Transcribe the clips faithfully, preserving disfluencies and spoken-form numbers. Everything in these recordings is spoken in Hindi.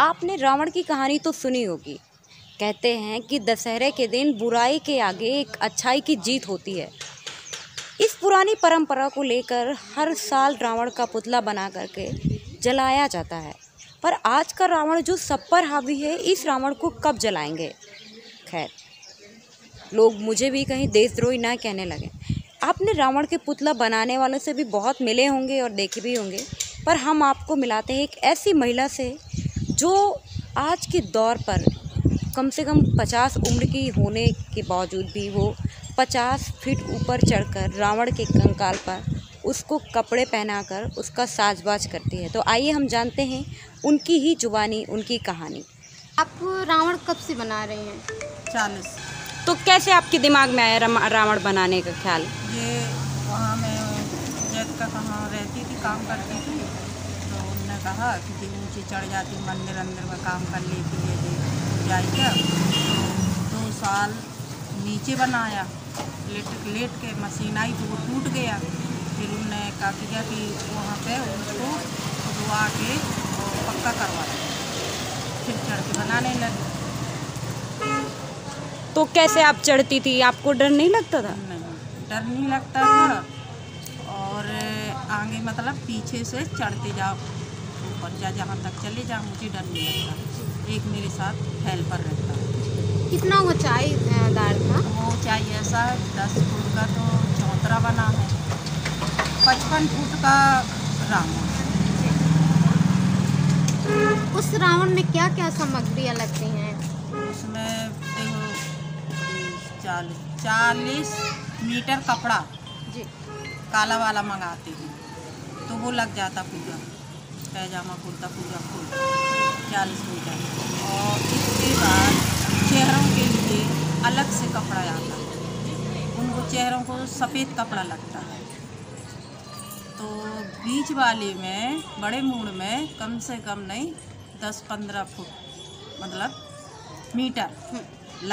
आपने रावण की कहानी तो सुनी होगी। कहते हैं कि दशहरे के दिन बुराई के आगे एक अच्छाई की जीत होती है। इस पुरानी परंपरा को लेकर हर साल रावण का पुतला बना करके जलाया जाता है, पर आज का रावण जो सब पर हावी है, इस रावण को कब जलाएंगे? खैर, लोग मुझे भी कहीं देशद्रोही ना कहने लगे। आपने रावण के पुतला बनाने वालों से भी बहुत मिले होंगे और देखे भी होंगे, पर हम आपको मिलाते हैं एक ऐसी महिला से जो आज के दौर पर कम से कम पचास उम्र की होने के बावजूद भी वो पचास फीट ऊपर चढ़कर रावण के कंकाल पर उसको कपड़े पहनाकर उसका साजबाज करती है। तो आइए हम जानते हैं उनकी ही जुबानी, उनकी कहानी। आप रावण कब से बना रहे हैं? चालीस। तो कैसे आपके दिमाग में आया रावण बनाने का ख्याल? ये वहाँ मैं जग का कहाँ रहती थी, काम करती थी, तो उन्होंने कहा कि दिन नीचे चढ़ जाती, मंदिर अंदर में काम कर लेती है, जाइए। दो साल नीचे बनाया, लेट लेट के मशीन आई तो वो टूट गया। फिर उन्होंने कहा किया कि वहाँ पे उसको दुआ के पक्का करवाया, फिर चढ़ के बनाने लगी। तो कैसे आप चढ़ती थी, आपको डर नहीं लगता था? नहीं, डर नहीं लगता था। और आगे मतलब पीछे से चढ़ते जाओ ऊपर, जा जहाँ तक चले जाओ, मुझे डर नहीं लगता। एक मेरे साथ हेल्पर रहता है। कितना ऊंचाई दार था? वो ऊंचाई ऐसा है, दस फुट का तो चौतरा बना है, पचपन फुट का रावण। उस रावण में क्या क्या सामग्रियाँ लगती हैं? उसमें चालीस चालीस मीटर कपड़ा जी काला वाला मंगाते हैं तो वो लग जाता, पूजा पैजामा कुर्ता पूजा फूल चालीस मीटर। और इसके बाद चेहरों के लिए अलग से कपड़ा आता है, उनको चेहरों को सफ़ेद कपड़ा लगता है। तो बीच वाले में बड़े मूड में कम से कम नहीं दस पंद्रह फुट मतलब मीटर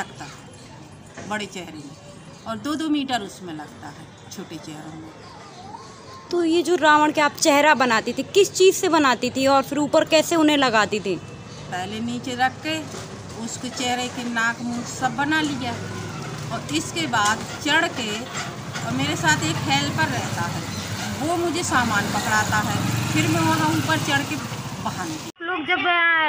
लगता है बड़े चेहरे में, और दो दो मीटर उसमें लगता है छोटे चेहरों में। तो ये जो रावण के आप चेहरा बनाती थी, किस चीज़ से बनाती थी और फिर ऊपर कैसे उन्हें लगाती थी? पहले नीचे रख के उसके चेहरे के नाक मुंह सब बना लिया, और इसके बाद चढ़ के, और मेरे साथ एक हेल्पर रहता है, वो मुझे सामान पकड़ाता है, फिर मैं वहाँ ऊपर चढ़ के बहाने। लोग जब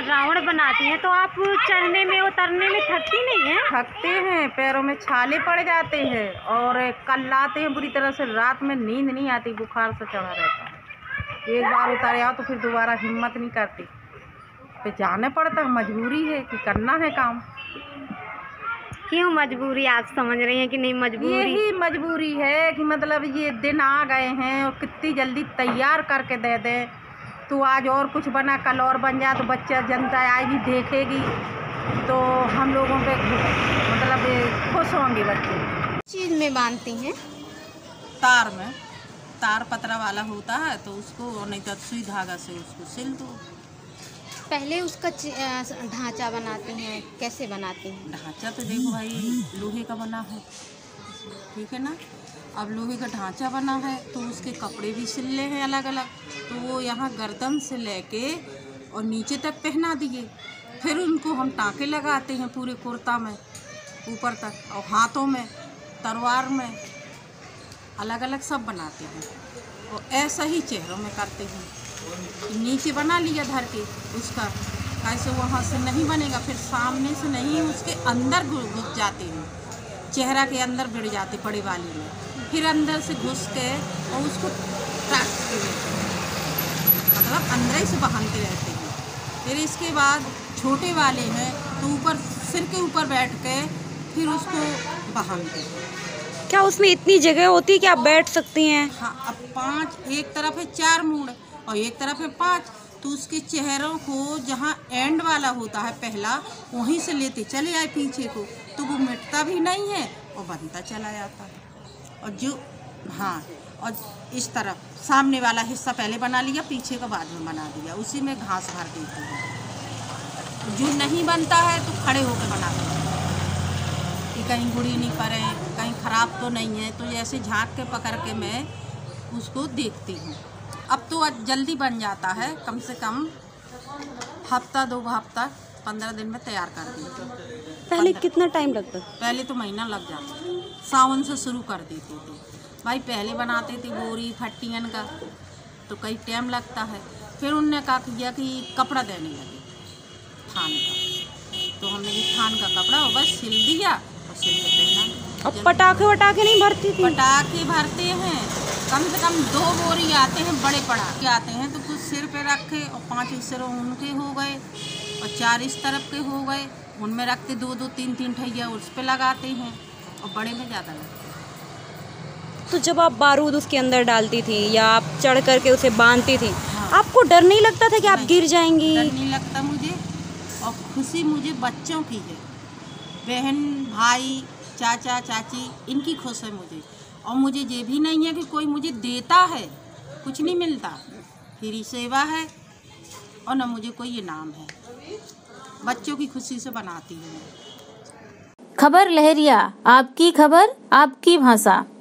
रावण बनाती हैं तो आप चढ़ने में उतरने में थकती नहीं है? थकते हैं, पैरों में छाले पड़ जाते हैं और कल्लाते हैं बुरी तरह से, रात में नींद नहीं आती, बुखार से चढ़ा रहता है। एक बार उतारे आओ तो फिर दोबारा हिम्मत नहीं करती, तो जाना पड़ता है, मजबूरी है कि करना है काम। क्यों मजबूरी? आप समझ रही हैं कि नहीं मजबूरी? यही मजबूरी है कि मतलब ये दिन आ गए हैं और कितनी जल्दी तैयार करके दे दें, तो आज और कुछ बना कल और बन जाए, तो बच्चा जनता आएगी देखेगी तो हम लोगों पे मतलब खुश होंगे बच्चे। चीज़ में बांधती हैं तार में, तार पतरा वाला होता है तो उसको, और नहीं तो सुई धागा से उसको सिल दो। पहले उसका ढांचा बनाते हैं, कैसे बनाते हैं? ढांचा तो देखो भाई लोहे का बना है, ठीक है ना। अब लोहे का ढांचा बना है तो उसके कपड़े भी सिले हैं अलग अलग, तो वो यहाँ गर्दन से लेके और नीचे तक पहना दिए। फिर उनको हम टाँके लगाते हैं पूरे कुर्ता में ऊपर तक, और हाथों में, तलवार में, अलग अलग सब बनाते हैं। और ऐसा ही चेहरों में करते हैं, नीचे बना लिया धर के, उसका ऐसे वहाँ से नहीं बनेगा, फिर सामने से नहीं, उसके अंदर घुस जाते हैं, चेहरा के अंदर भिड़ जाते बड़े वाली में, फिर अंदर से घुस के और उसको ट्रैक मतलब अंदर ही से बहानते रहते हैं। फिर इसके बाद छोटे वाले में तो ऊपर सिर के ऊपर बैठ के फिर उसको बहानते हैं। क्या उसमें इतनी जगह होती है कि आप बैठ सकती हैं? हाँ। अब पांच, एक तरफ है चार मूड और एक तरफ है पाँच, तो उसके चेहरों को जहाँ एंड वाला होता है पहला, वहीं से लेते चले आए पीछे को, तो वो मिटता भी नहीं है और बनता चला जाता है। और जो हाँ, और इस तरफ सामने वाला हिस्सा पहले बना लिया, पीछे का बाद में बना दिया, उसी में घास भर देते हैं। जो नहीं बनता है तो खड़े होकर बना देते हैं कि कहीं गुड़ी नहीं पड़े, कहीं ख़राब तो नहीं है, तो ऐसे झाँक के पकड़ के मैं उसको देखती हूँ। अब तो जल्दी बन जाता है, कम से कम हफ्ता दो हफ्ता पंद्रह दिन में तैयार कर दी थी। पहले कितना टाइम लगता? पहले तो महीना लग जाता, सावन से शुरू कर देते थे भाई। पहले बनाते थे बोरी फट्टियन का तो कई टाइम लगता है। फिर उनने कहा किया कि कपड़ा देने लगे थान का, तो हमने थान का कपड़ा वो बस सिल दिया और सिल के पहना। अब पटाखे वटाखे नहीं भरती थी? पटाखे भरते हैं, कम से कम दो बोरी आते हैं, बड़े पटाखे आते हैं तो कुछ सिर पे रखे और पाँच हिस्से उनके हो गए और चार इस तरफ के हो गए, उनमें रखते दो दो तीन तीन ठैया उस पर लगाते हैं और बड़े में ज़्यादा लगते। तो जब आप बारूद उसके अंदर डालती थी या आप चढ़ करके उसे बांधती थी, हाँ। आपको डर नहीं लगता था कि आप गिर जाएंगी? डर नहीं लगता मुझे, और खुशी मुझे बच्चों की है, बहन भाई चाचा चाची इनकी खुश है मुझे। और मुझे ये भी नहीं है कि कोई मुझे देता है, कुछ नहीं मिलता, फ्री सेवा है और न मुझे कोई इनाम है, बच्चों की खुशी से बनाती हूँ। खबर लहरिया, आपकी खबर आपकी भाषा।